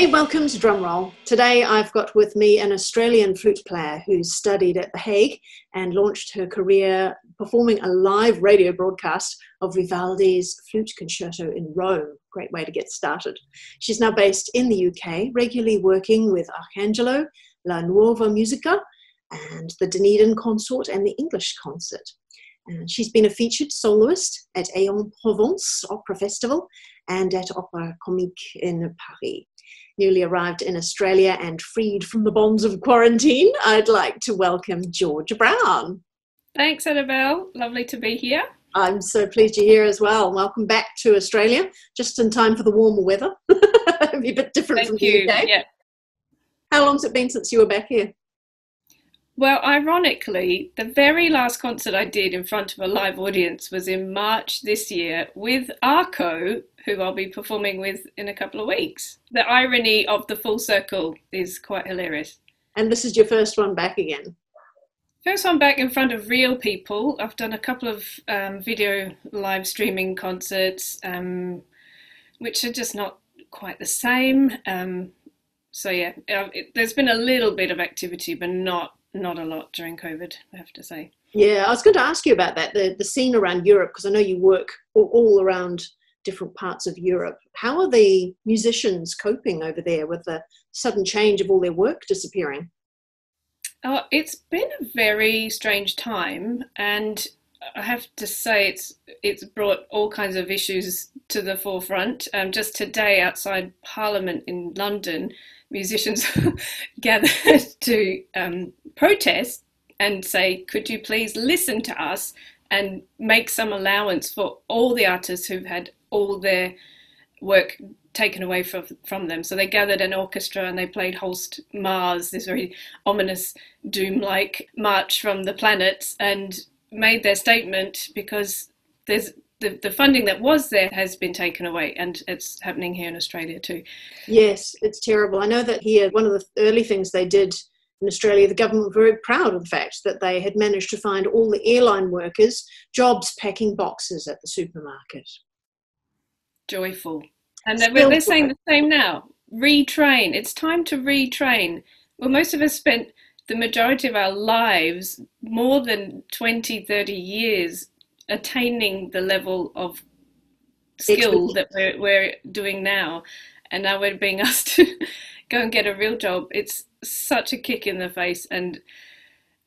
Hey, welcome to Drumroll. Today I've got with me an Australian flute player who studied at The Hague and launched her career performing a live radio broadcast of Vivaldi's Flute Concerto in Rome. Great way to get started. She's now based in the UK, regularly working with Archangelo, La Nuova Musica, and the Dunedin Consort and the English Concert. And she's been a featured soloist at Aix-en-Provence Opera Festival and at Opera Comique in Paris. Newly arrived in Australia and freed from the bonds of quarantine, I'd like to welcome Georgia Brown. Thanks, Annabelle. Lovely to be here. I'm so pleased you're here as well. Welcome back to Australia, just in time for the warmer weather. It'll be a bit different from the UK. Yeah. How long's it been since you were back here? Well, ironically, the very last concert I did in front of a live audience was in March this year with Arco, who I'll be performing with in a couple of weeks. The irony of the full circle is quite hilarious. And this is your first one back again? First one back in front of real people. I've done a couple of video live streaming concerts, which are just not quite the same. So yeah, there's been a little bit of activity, but not a lot during COVID, I have to say. Yeah, I was going to ask you about that, the scene around Europe, because I know you work all around different parts of Europe. How are the musicians coping over there with the sudden change of all their work disappearing? It's been a very strange time, and I have to say it's brought all kinds of issues to the forefront. Just today outside Parliament in London, musicians gathered to protest and say, could you please listen to us and make some allowance for all the artists who've had all their work taken away from them. So they gathered an orchestra and they played Holst Mars, this very ominous doom-like march from the planets, and made their statement because there's the funding that was there has been taken away, and it's happening here in Australia too. Yes, it's terrible. I know that here, one of the early things they did in Australia, the government were very proud of the fact that they had managed to find all the airline workers jobs packing boxes at the supermarket. Joyful. And they're saying the same now. Retrain. It's time to retrain. Well, most of us spent the majority of our lives, more than 20, 30 years, attaining the level of skill that we're doing now, and now we're being asked to go and get a real job. It's such a kick in the face, and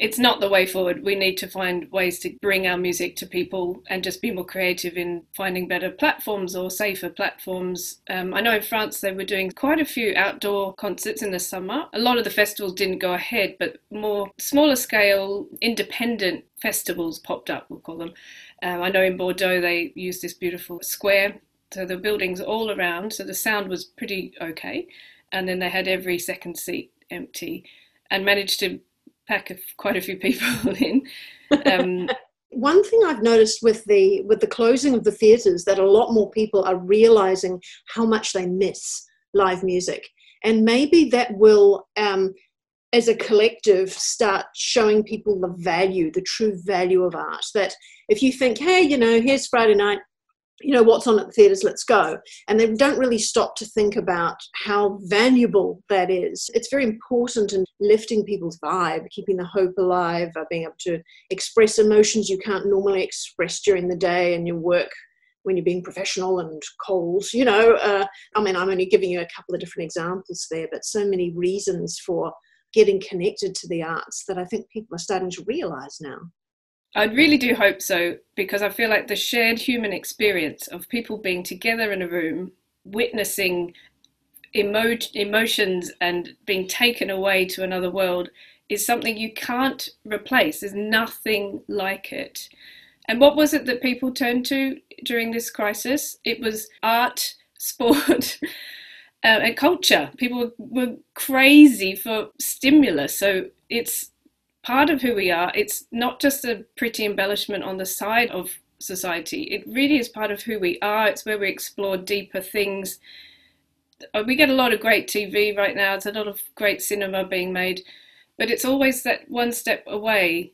it's not the way forward. We need to find ways to bring our music to people and just be more creative in finding better platforms or safer platforms. I know in France they were doing quite a few outdoor concerts in the summer. A lot of the festivals didn't go ahead, but more smaller scale, independent festivals popped up, we'll call them. I know in Bordeaux they used this beautiful square, so the buildings all around, so the sound was pretty okay. And then they had every second seat empty and managed to pack of quite a few people in. One thing I've noticed with the closing of the theatres, that a lot more people are realising how much they miss live music, and maybe that will, as a collective, start showing people the value, the true value of art. That if you think, hey, you know, here's Friday night, you know, what's on at the theatres, let's go. And they don't really stop to think about how valuable that is. It's very important in lifting people's vibe, keeping the hope alive, being able to express emotions you can't normally express during the day and your work when you're being professional and cold. You know, I mean, I'm only giving you a couple of different examples there, but so many reasons for getting connected to the arts that I think people are starting to realise now. I really do hope so, because I feel like the shared human experience of people being together in a room, witnessing emotions and being taken away to another world is something you can't replace. There's nothing like it. And what was it that people turned to during this crisis? It was art, sport, and culture. People were crazy for stimulus. So it's part of who we are. It's not just a pretty embellishment on the side of society. It really is part of who we are. It's where we explore deeper things. We get a lot of great TV right now. It's a lot of great cinema being made, but it's always that one step away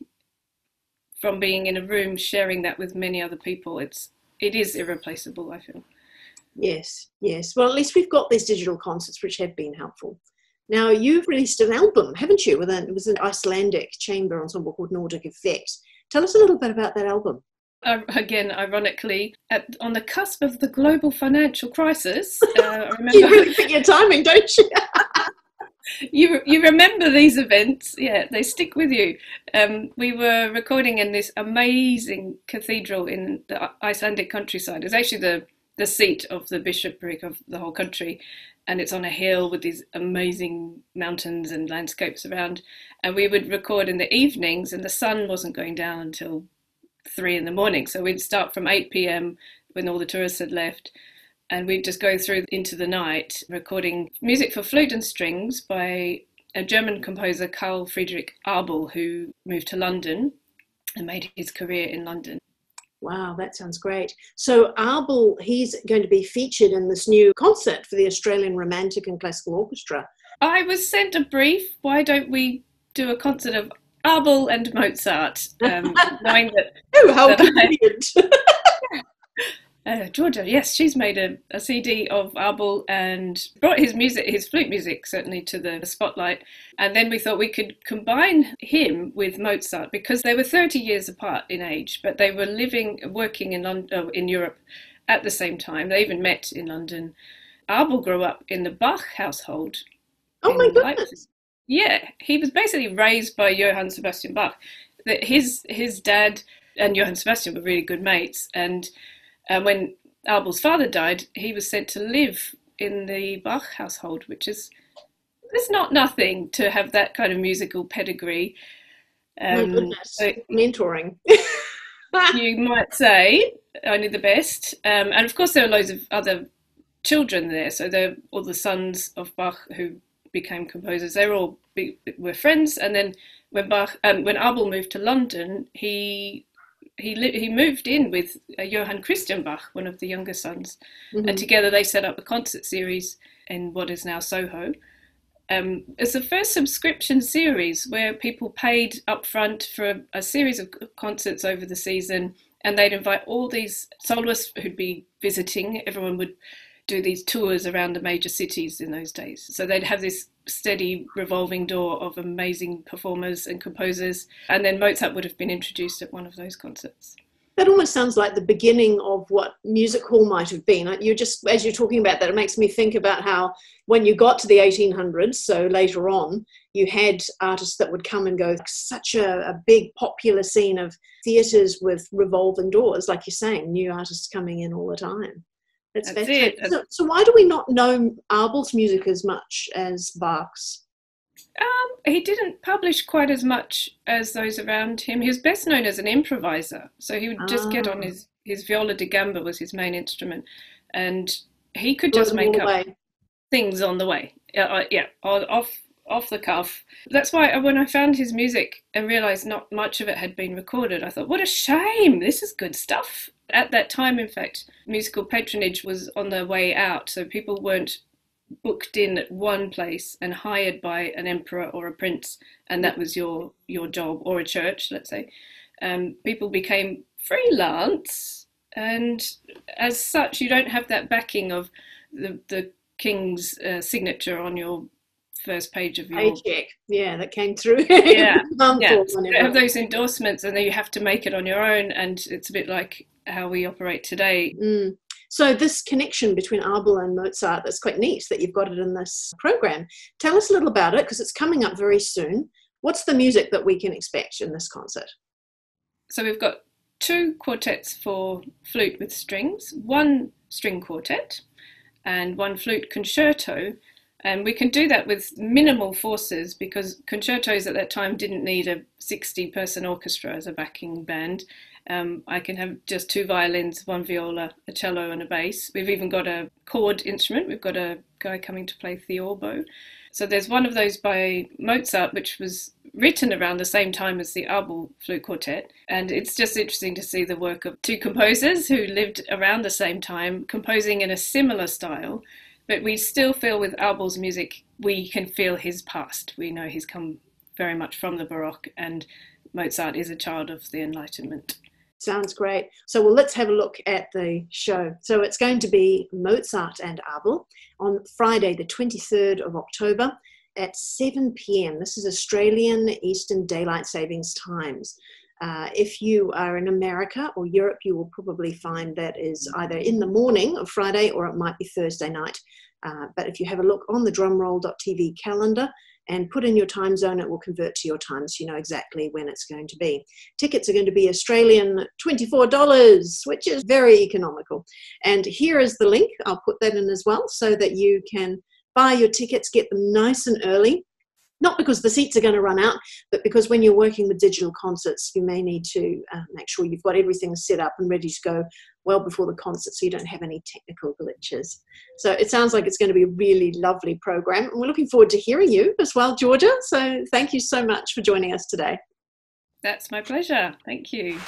from being in a room sharing that with many other people. It is irreplaceable, I feel. Yes, yes. Well, at least we've got these digital concerts, which have been helpful. Now, you've released an album, haven't you? It was an Icelandic chamber ensemble called Nordic Effect. Tell us a little bit about that album. Again, ironically, on the cusp of the global financial crisis. I remember you really pick your timing, don't you? You remember these events, yeah, they stick with you. We were recording in this amazing cathedral in the Icelandic countryside. It's actually the seat of the bishopric of the whole country, and it's on a hill with these amazing mountains and landscapes around. And we would record in the evenings, and the sun wasn't going down until 3 in the morning. So we'd start from 8 p.m. when all the tourists had left, and we'd just go through into the night recording music for flute and strings by a German composer, Carl Friedrich Abel, who moved to London and made his career in London. Wow, that sounds great. So Abel, he's going to be featured in this new concert for the Australian Romantic and Classical Orchestra. I was sent a brief, why don't we do a concert of Abel and Mozart, knowing that... Oh, how convenient! Georgia, yes, she's made a CD of Abel and brought his music, his flute music, certainly to the spotlight. And then we thought we could combine him with Mozart, because they were 30 years apart in age, but they were living, working in London, in Europe at the same time. They even met in London. Abel grew up in the Bach household. Oh my goodness! Leipzig. Yeah, he was basically raised by Johann Sebastian Bach. His dad and Johann Sebastian were really good mates, and when Abel's father died, he was sent to live in the Bach household, which is, it's not nothing to have that kind of musical pedigree. My goodness, so mentoring. You might say, only the best. And of course there are loads of other children there, so they're all the sons of Bach who became composers. They were friends, and then when Abel moved to London, he moved in with Johann Christian Bach, one of the younger sons, mm-hmm. and together they set up a concert series in what is now Soho. It's the first subscription series where people paid up front for a series of concerts over the season, and they'd invite all these soloists who'd be visiting. Everyone would do these tours around the major cities in those days. So they'd have this steady revolving door of amazing performers and composers, and then Mozart would have been introduced at one of those concerts. That almost sounds like the beginning of what music hall might have been. You just, as you're talking about that, it makes me think about how when you got to the 1800s, so later on, you had artists that would come and go. Such a big popular scene of theatres with revolving doors, like you're saying, new artists coming in all the time. That's it. So why do we not know Abel's music as much as Bach's? He didn't publish quite as much as those around him. He was best known as an improviser. So he would just get on his viola da gamba was his main instrument. And he could just make up things on the way. Yeah, off the cuff. That's why when I found his music and realised not much of it had been recorded, I thought, what a shame. This is good stuff. At that time, in fact, musical patronage was on their way out, so people weren't booked in at one place and hired by an emperor or a prince, and that was your job, or a church, let's say. People became freelance, and as such, you don't have that backing of the king's signature on your first page of your paycheck. Yeah, that came through. Yeah, yeah. So you have those endorsements, and then you have to make it on your own, and it's a bit like how we operate today. Mm. So this connection between Abel and Mozart, that's quite neat that you've got it in this program. Tell us a little about it, because it's coming up very soon. What's the music that we can expect in this concert? So we've got 2 quartets for flute with strings, 1 string quartet and 1 flute concerto. And we can do that with minimal forces, because concertos at that time didn't need a 60-person orchestra as a backing band. I can have just 2 violins, 1 viola, a cello and a bass. We've even got a chord instrument. We've got a guy coming to play the oboe. So there's one of those by Mozart, which was written around the same time as the Abel Flute Quartet. And it's just interesting to see the work of 2 composers who lived around the same time, composing in a similar style. But we still feel with Abel's music, we can feel his past. We know he's come very much from the Baroque, and Mozart is a child of the Enlightenment. Sounds great. So, well, let's have a look at the show. So it's going to be Mozart and Abel on Friday, the 23rd of October at 7 p.m. This is Australian Eastern Daylight Savings Times. If you are in America or Europe, you will probably find that is either in the morning of Friday or it might be Thursday night. But if you have a look on the drumroll.tv calendar and put in your time zone, it will convert to your time so you know exactly when it's going to be. Tickets are going to be Australian $24, which is very economical. And here is the link. I'll put that in as well so that you can buy your tickets, get them nice and early. Not because the seats are going to run out, but because when you're working with digital concerts, you may need to make sure you've got everything set up and ready to go well before the concert so you don't have any technical glitches. So it sounds like it's going to be a really lovely program. And we're looking forward to hearing you as well, Georgia. So thank you so much for joining us today. That's my pleasure. Thank you.